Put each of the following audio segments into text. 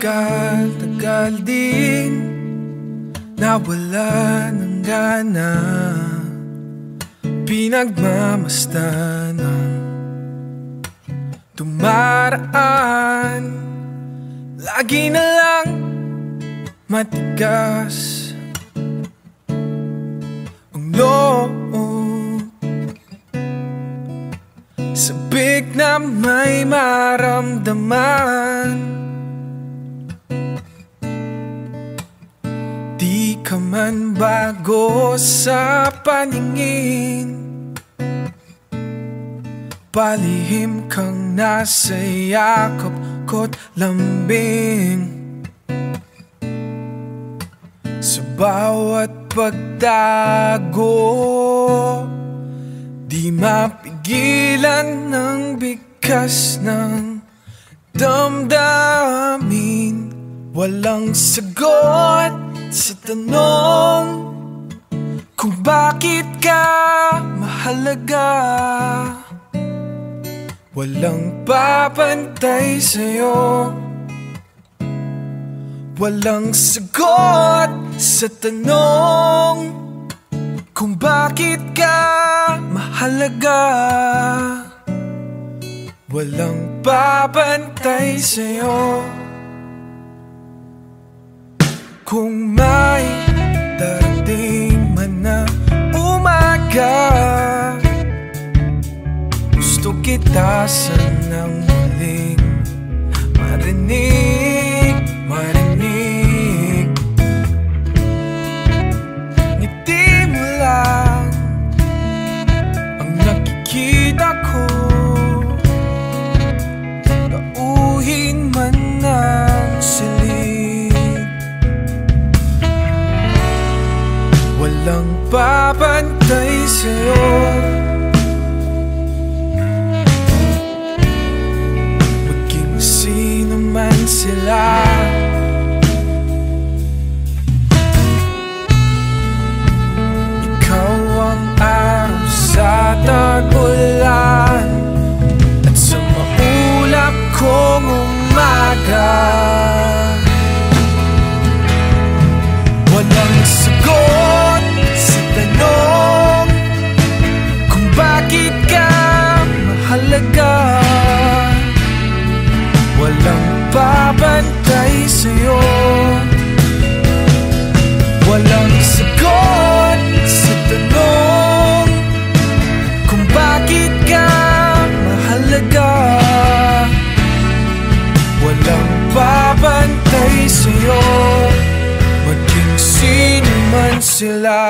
Tagal-tagal din nawala ng gana, pinagmamasdan ang dumaraan. Lagi na lang matigas ang loob, sabik na may maramdaman. Di ka man bago sa paningin, palihim kang nasa yakap ko't lambing. Sa bawat pagtago, di mapigilan ng bigkas ng damdamin. Walang sagot sa tanong kung bakit ka mahalaga, walang papantay sa'yo. Walang sagot sa tanong kung bakit ka mahalaga, walang papantay sa'yo. Kung may darating man na umaga, gusto kita sanang muling marinig. Ngiti mo lang ang nakikita ko, tauhin man ang silid. Walang papantay sa'yo. Maging sino man sila, ikaw ang araw sa tagulan at sa maulap kong umaga. Walang sagot kung bakit ka mahalaga, walang papantay sa'yo. Walang sagot sa tanong kung bakit ka mahalaga, walang papantay sa'yo. Maging sino man sila,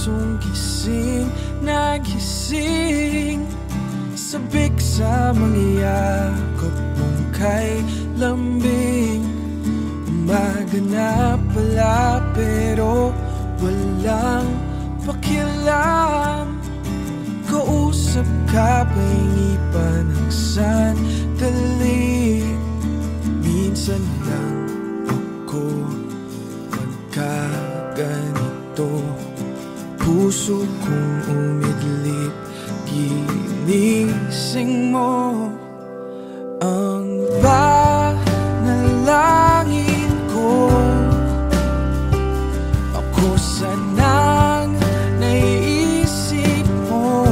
pusong gising na gising sabik sa mangyayakap mong kay lambing. Umaga na pala pero walang pakialam. Kausap ka pahingi pa ng sandali. Minsan lang ako magkaganito. Puso kong umidlip, ginising mo ang panalangin ko. Ako sanang naiisip mo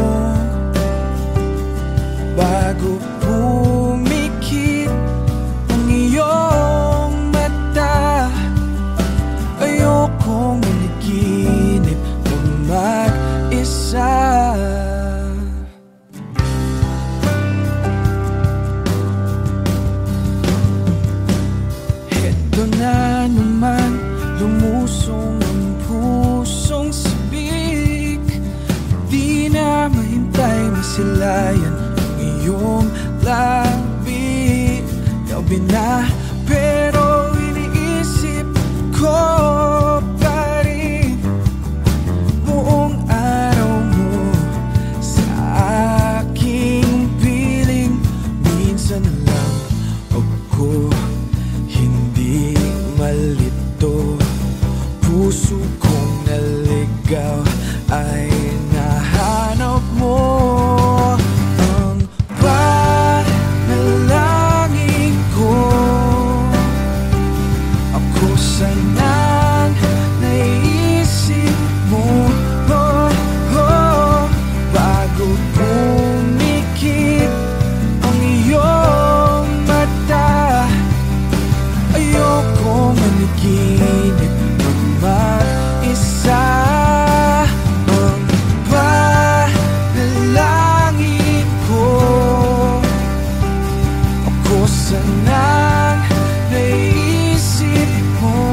bago pumikit ang iyong mata. Ayokong maniginip kung mag-isa. Naman lumusong ang pusong sabik. Di na mahintay masilayan ang iyong labi. Gabi na pero iniisip ko pa rin buong araw mo sa aking piling. Minsan lang ako malito, puso kong naligaw ay nahanap mo. Ang panalangin ko, ako sanang naisip mo bago pumikit ang iyong mata. Ayoko maniginip ng mag-isa. Ang panalangin ko, ako sanang naisip mo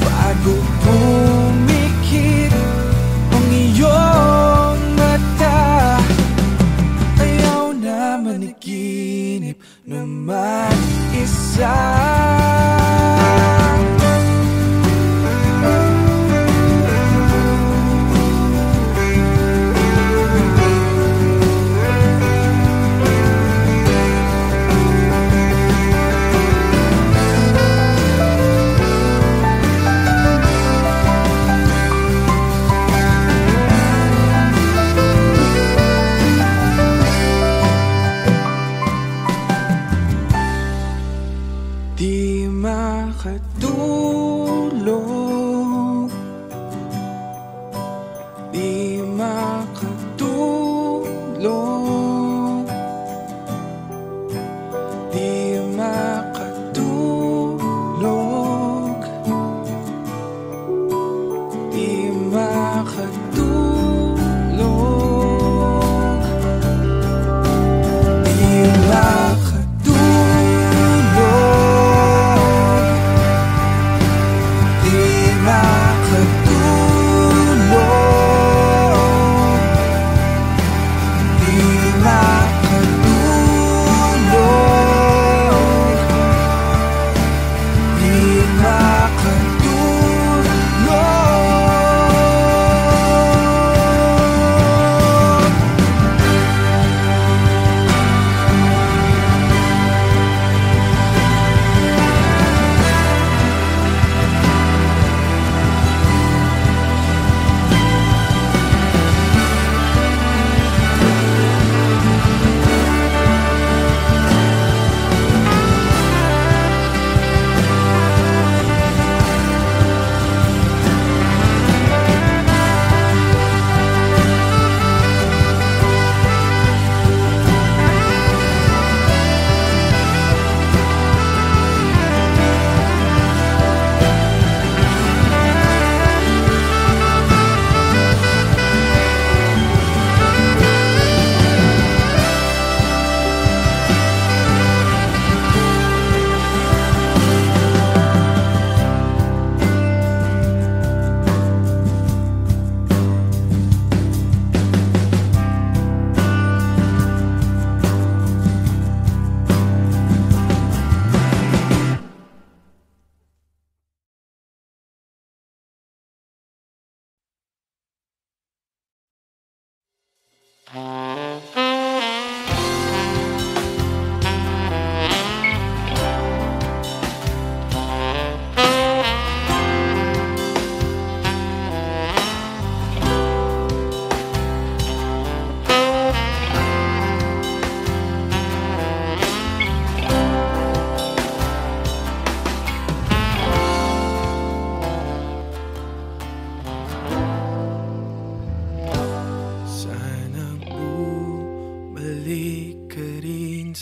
bago pumikit ang iyong mata. Ayaw na maniginip ng mag-isa. Di makatulog, di makatulog, di makatulog, di makatulog, di makatulog. Di makatulog.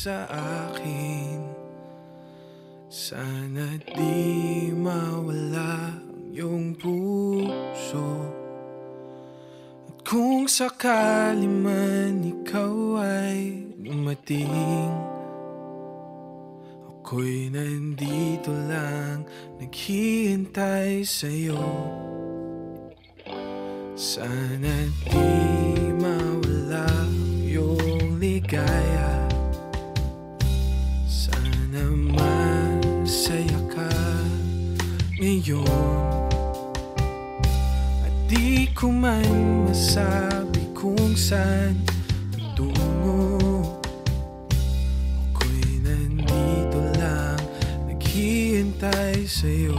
sa akin. Sana di mawala yung puso. At kung sakali man ikaw ay dumating, ako'y nandito lang naghihintay sa'yo. Sana di ligaya, sana masaya ka ngayon. At di ko man masabi kung saan ang tungo. Ako'y nandito lang naghihintay sa'yo.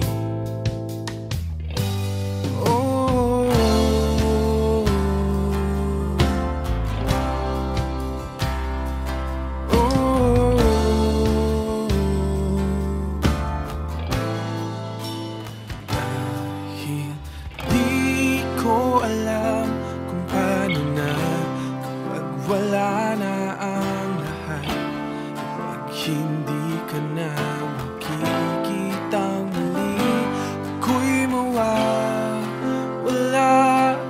Wala na ang lahat, pag hindi ka na makikitang mali, ako'y mawawala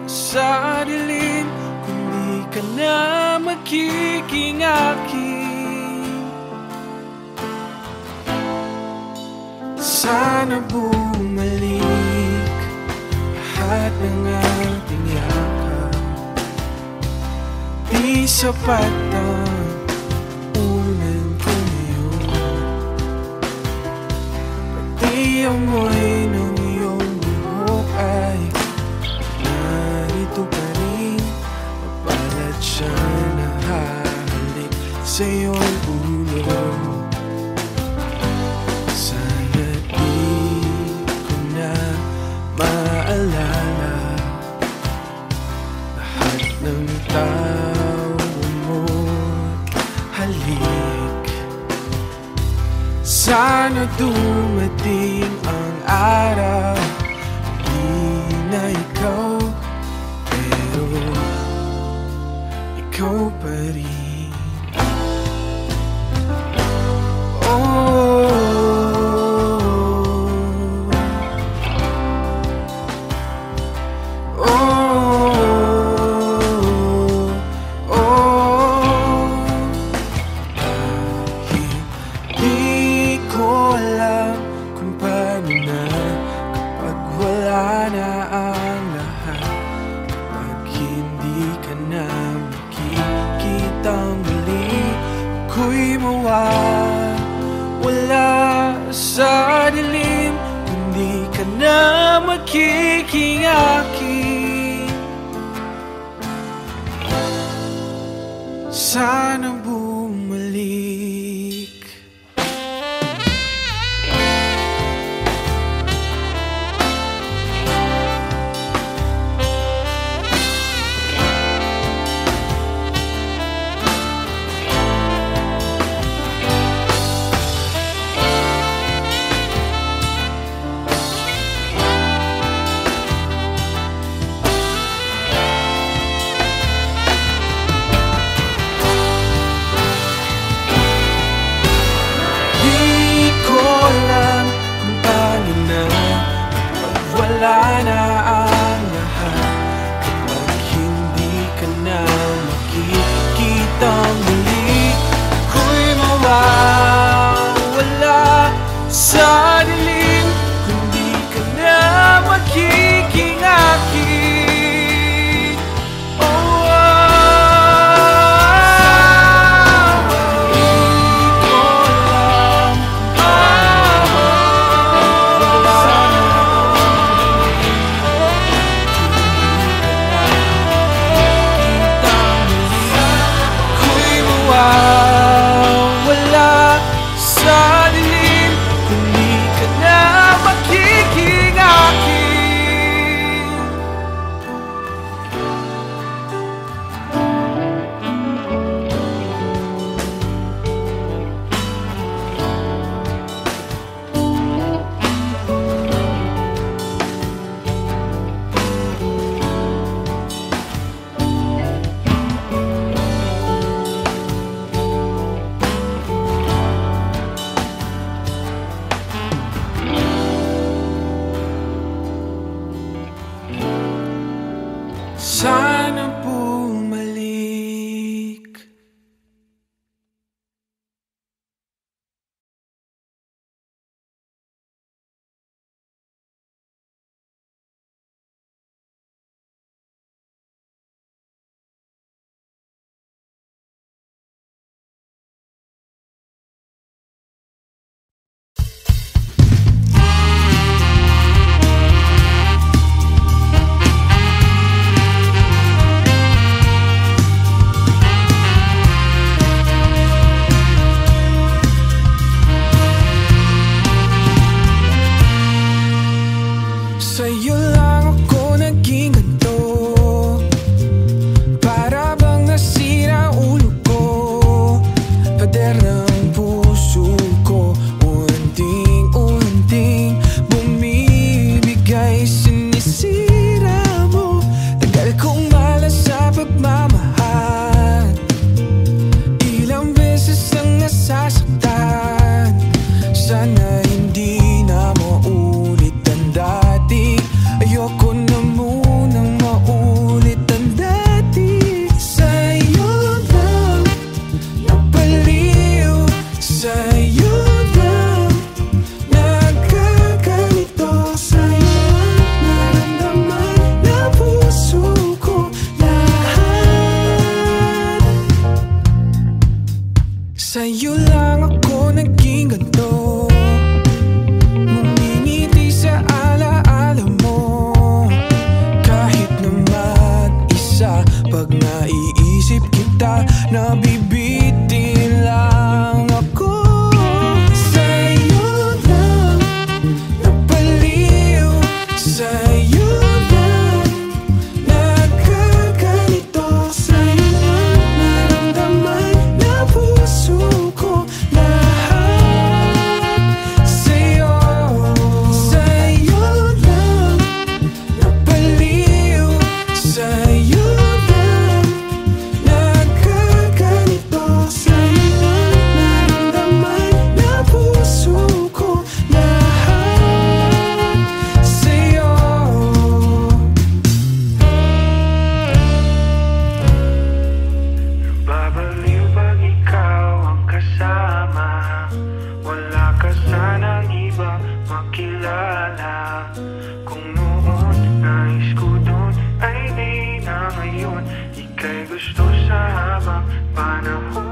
sa dilim, kung di ka na magiging akin. Sana bumalik lahat ng ating yakap. Di sapat ang unang tumayo, pati amoy ng iyong buhok ay narito pa rin. Mapalat siya nahahalik sa iyong ulo. Sana di ko na maalala lahat ng tao. Sana dumating ang araw, di na ikaw, pero ikaw pa rin. Ako'y mawawala sa dilim, kung di ka na magiging akin. Sana bumalik. Sana Bumalik. Sa'yo lang ako naging ganto, para bang nasira ulo ko, pader ng puso ko. Unting-unting bumibigay, sinisira mo. Tagal kong malas sa pagmamahal, ilang beses ang nasasaktan. Sana hindi na maulit ang dati. Ayoko na munang maulit ang dati. Sa'yo lang napaliw, sa'yo lang nagkakalito, sa'yo lang naramdaman na puso ko lahat. Sa'yo lang ako naging ganto, ngumingiti sa alaala mo. Pag naiisip kita, nabibitin lang ako. Sa'yo lang napaliw, sa'yo lang nagkakalito, sa'yo lang naramdaman na puso ko lahat. Sa'yo, sa'yo lang napaliw, sa'yo makilala. Kung noon nais ko dun, ay di na ngayon. Ika'y gusto sa habang panahon.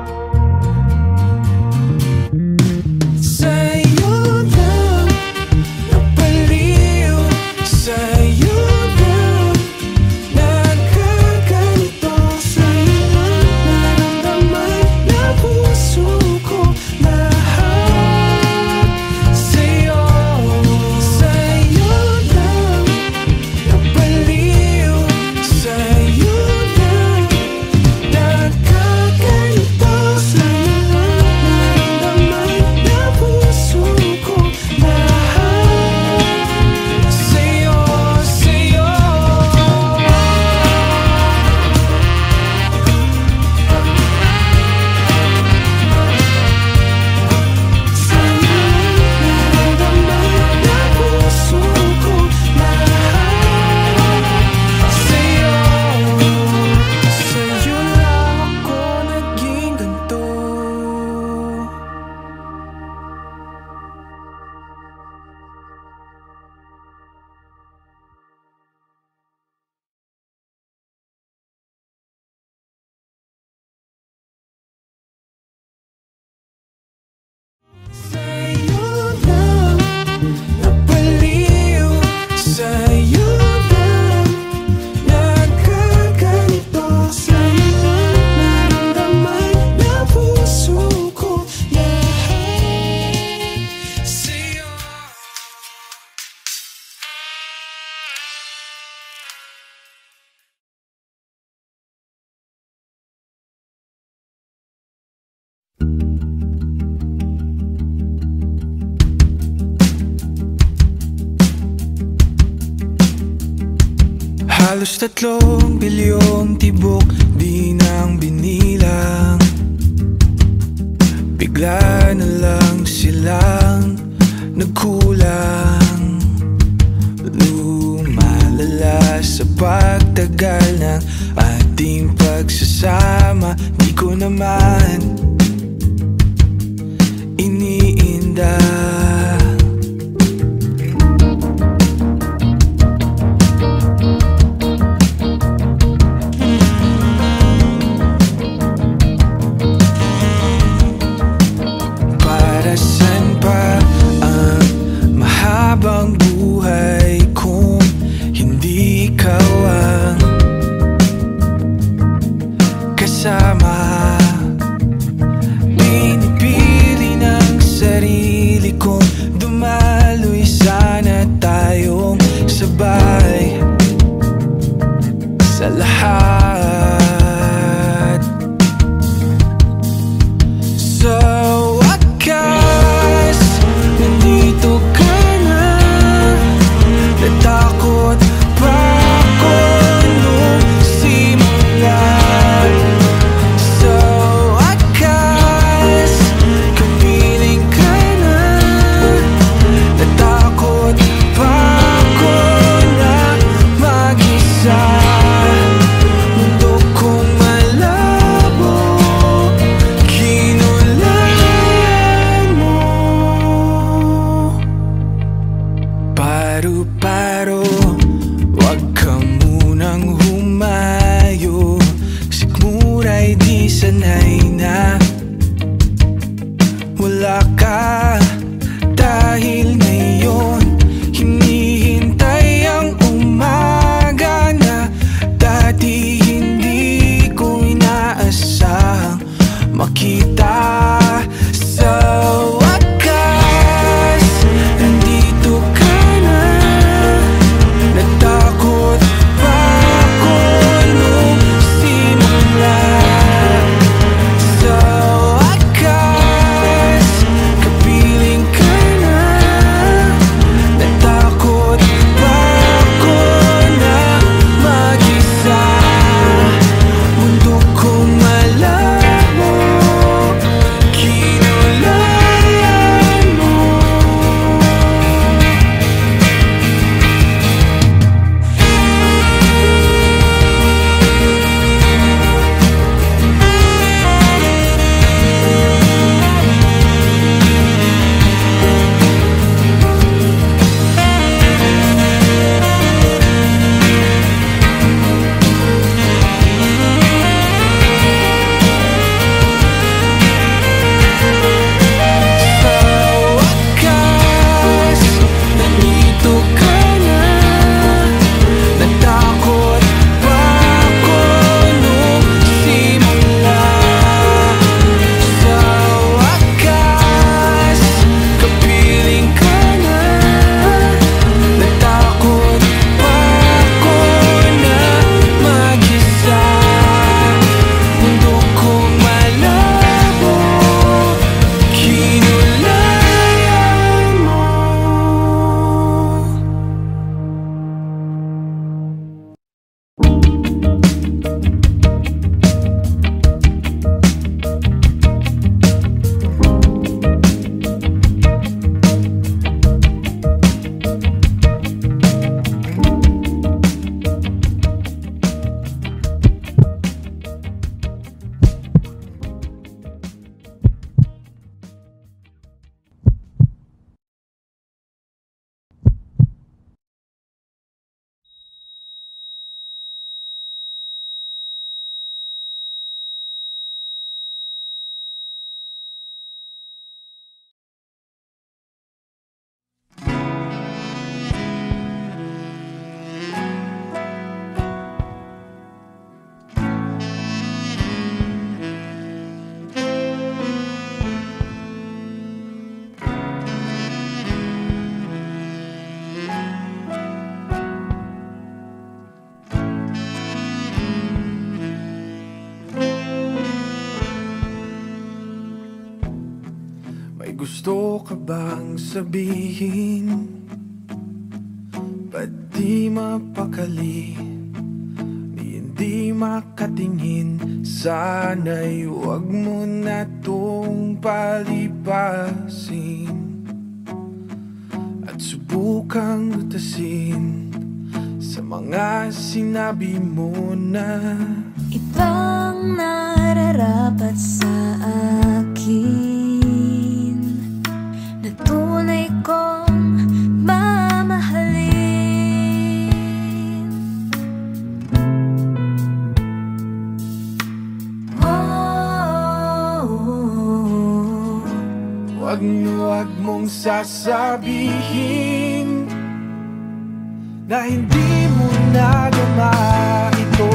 Halos 3 bilyong tibok di nang binilang, bigla na lang silang nagkulang. Lumalala sa pagtagal ng naman iniinda. Para saan pa ang mahabang buhay kung hindi ikaw ang kasama? Pinipili ng sarili kong dumaloy, sana tayong sabay sa lahat. So wakas, nandito ka na, natakot pa ako nung simula. Paro-paro, wag ka munang humayo. Sigmura'y di sanay na wala ka, dahil ngayon hinihintay ang umaga na dati hindi ko inaasahang makita. So Gusto ka bang sabihin, ba't di mapakali, hindi makatingin? Sana'y huwag mo na tong palipasin at subukang lutasin sa mga sinabi mo na. ibang nararapat sa akin na tunay kong mamahalin. Oh, wag mong sasabihin na hindi mo nagawa ito.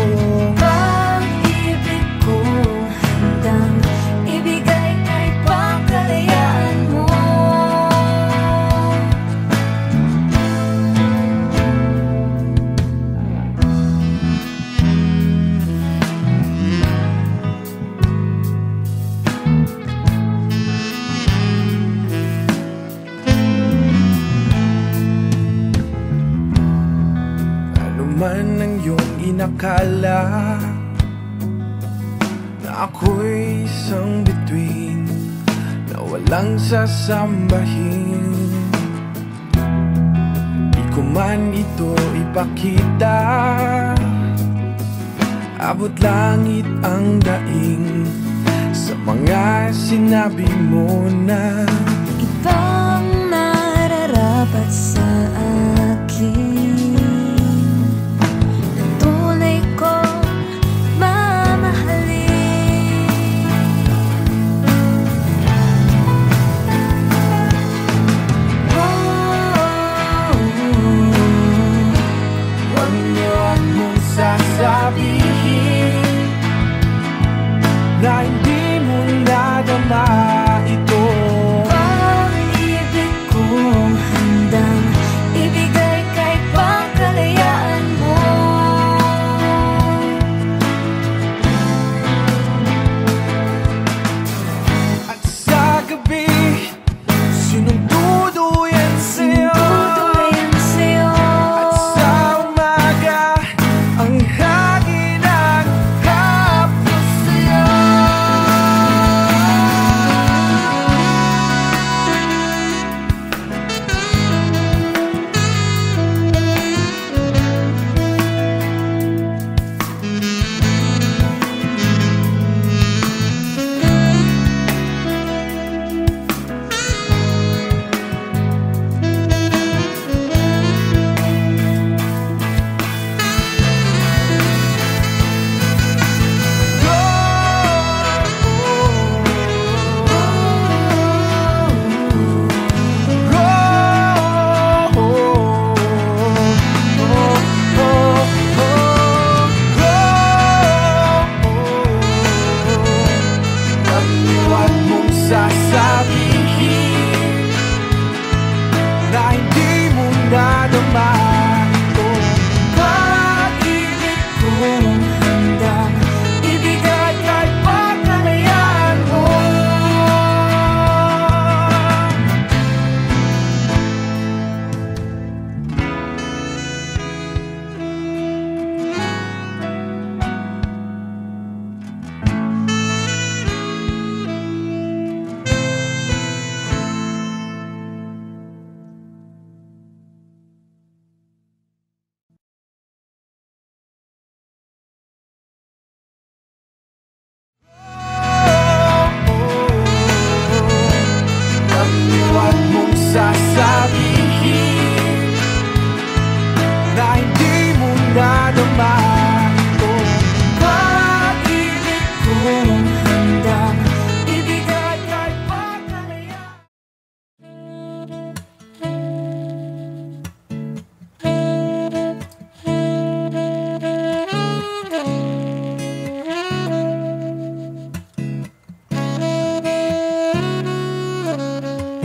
Man ang iyong inakala na ako'y isang bituin na walang sasambahin. Di ko man ito ipakita, abot langit ang daing sa mga sinabi mo na ibang nararapat sa akin. Na hindi mo nadama ito. Ang ibig kong handang ibigay kay pagkalayaan mo. At sa gabi, sinong duduyan sa'yo? At sa umaga, ang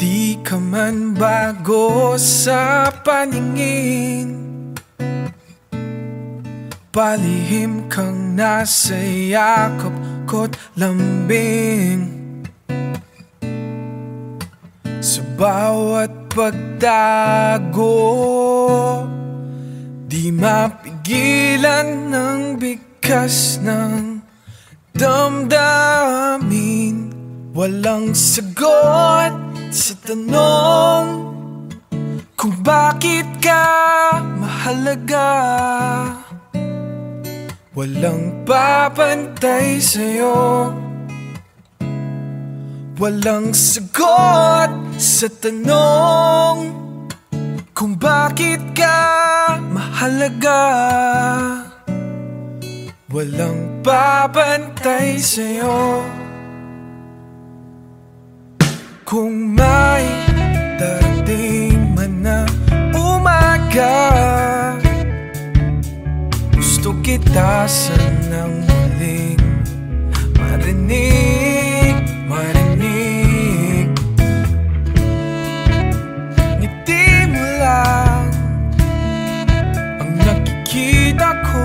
Di ka man bago sa paningin, Palihim kang nasa yakap ko't lambing. Sa bawat pagtago, di mapigilan ng bigkas ng damdamin. Walang sagot sa tanong kung bakit ka mahalaga. Walang papantay sa'yo, walang sagot sa tanong kung bakit ka mahalaga. Walang papantay sa'yo. Kung may darating man na umaga, gusto kita sanang muling marinig, marinig. Ngiti mo lang ang nakikita ko,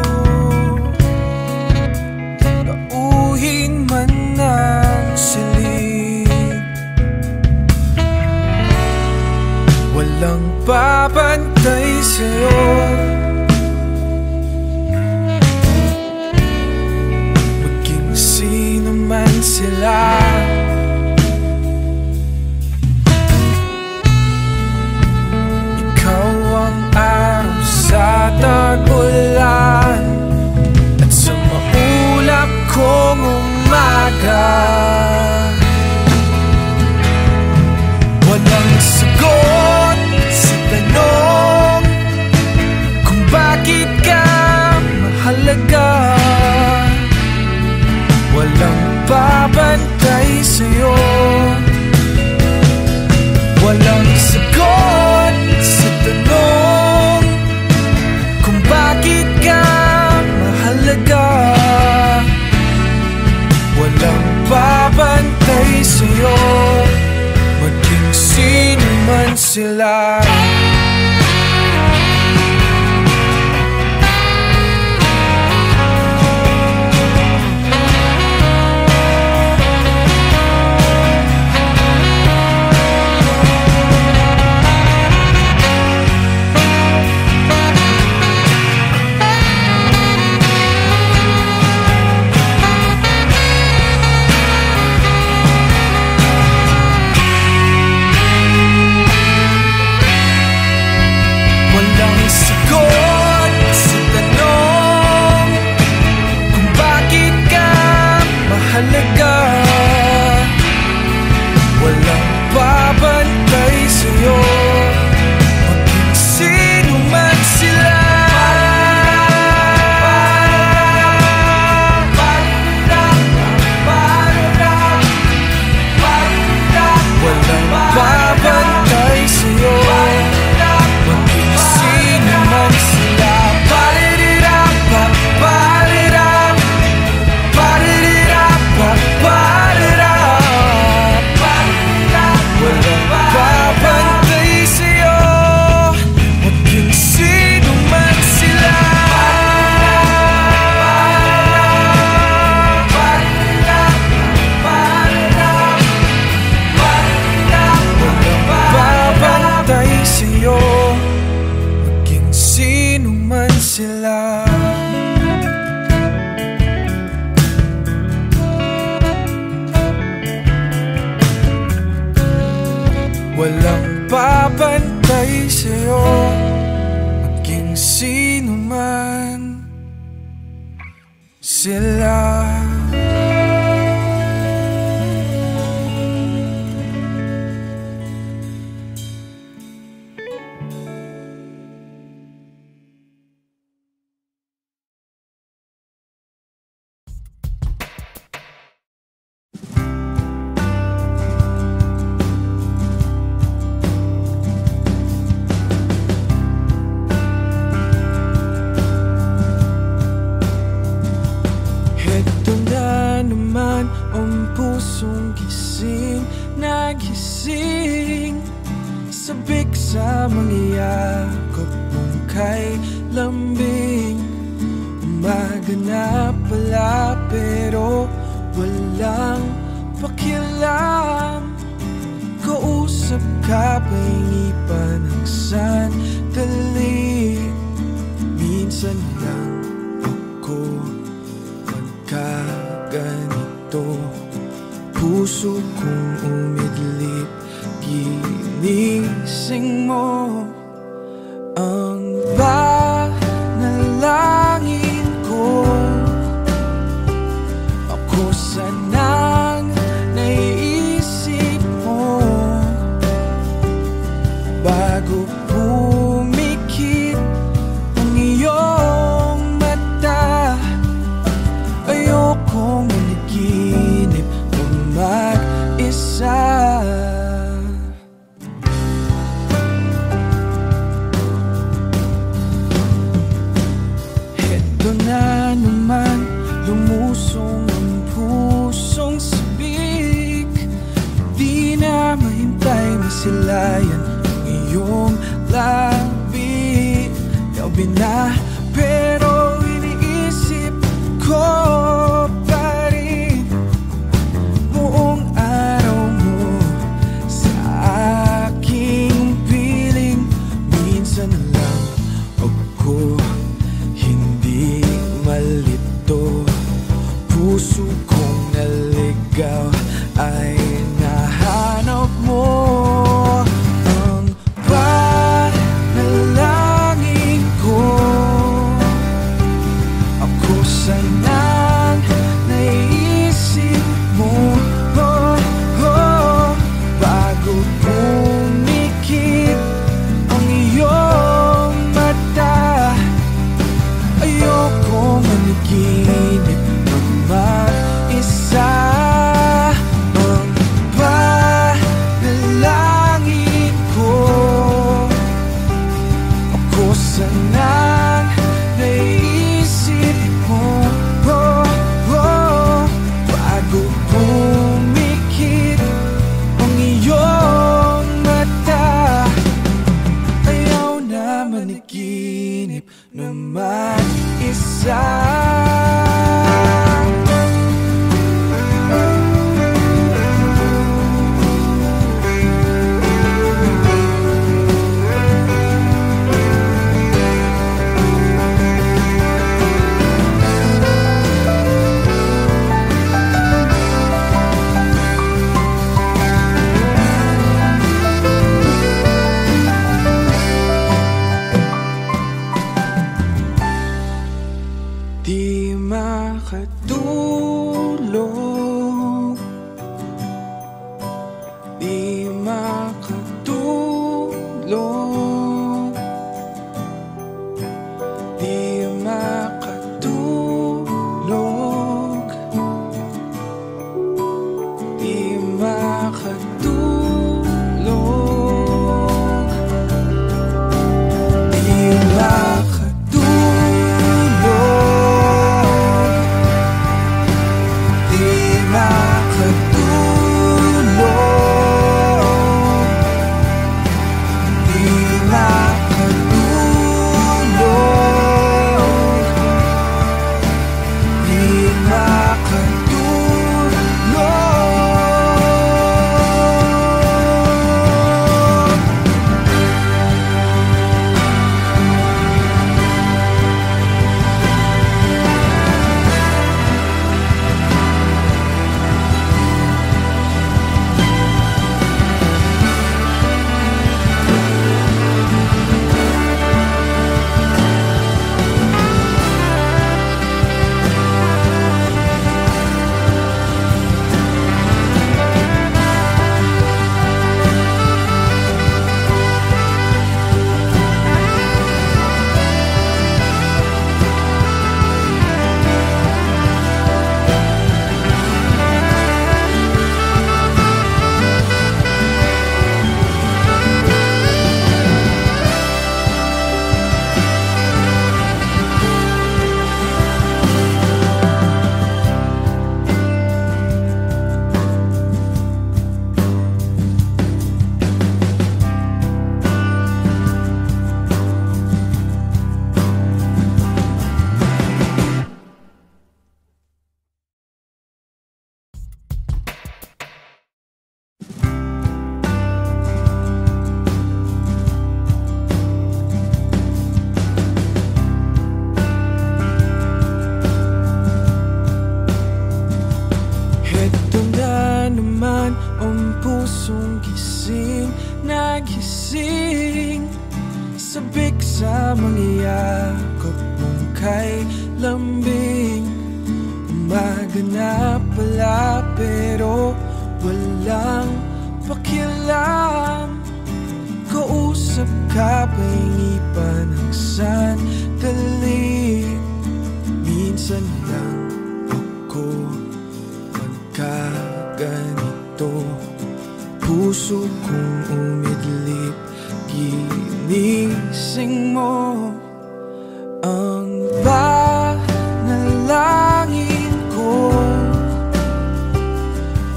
nauhin man ang silid. Walang papantay sa'yo. Sila ikaw ang araw sa tagulan at sa maulap kong umaga. Walang sagot sa tanong kung bakit ka mahalaga. Walang papantay sa'yo, walang sagot sa tanong kung bakit ka mahalaga. Walang papantay sa'yo, maging sino man sila. Walang papantay sa'yo, maging sino man sila. minsan lang ako magkaganito. Puso kong umidlip, ginising mo ang panalangin ko. Ako sanang naiisip mo bago pumikit ang iyong mata. Ayokong maniginip kung mag-isa. Naman lumusong ang pusong sabik, di na mahintay masilayan ang iyong labi. Gabi na pero iniisip ko pa rin buong araw mo sa aking piling. Minsan lang ako hindi malito, puso kong naligaw ay nahanap mo. Ang panalangin ko, ako sanang naisip mo bago pumikit ang iyong mata. Ayoko maniginip ng mag-isa. Ang panalangin ko, ako sanang naisip mo bago pumikit ang iyong mata. Ayaw na maniginip ng mag-isa. Di makatulog, di makatulog, di makatulog, di makatulog, di makatulog. Di makatulog. bumalik sa mangyayakap mong kay lambing. Umaga na pala pero walang pakialam. Kausap ka pahingi pa ng sandali. Minsan lang ako magkaganito. Puso kong umidlip, ginising mo. Ang panalangin ko,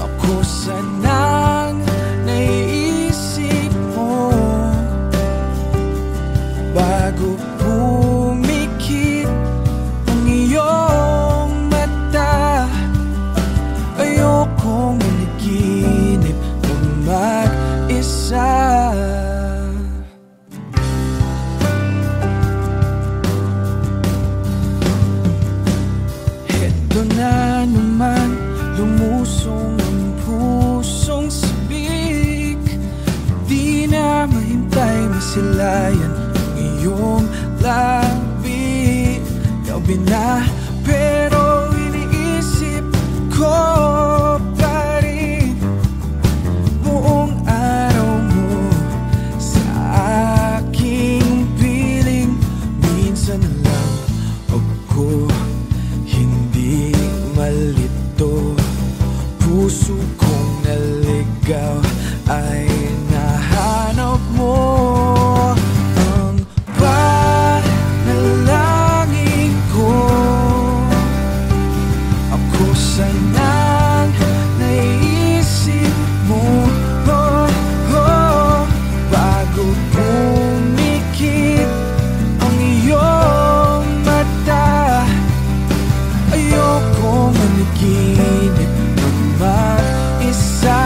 ako sanang naiisip mo. Bago pumikit ang iyong mata, ayokong managinip ng mag-isa. Na naman lumusong ang pusong sabik. Di na mahintay masilayan ang iyong labi. Gabi na pero iniisip ko pa rin buong araw mo sa aking piling. Minsan lang ako hindi malito, puso kong naligaw ay nahanap mo. Ang panalangin ko, ako sanang naisip mo. Bago pumikit ang iyong mata, ayoko managinip ng mag-isa.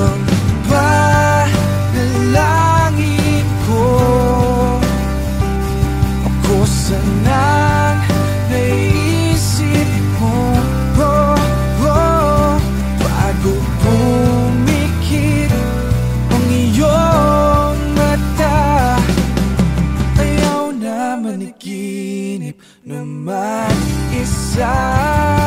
Ang panalangin ko, ako sanang naisip mo. Bago pumikit ang iyong mata, ayaw na managinip ng mag-isa.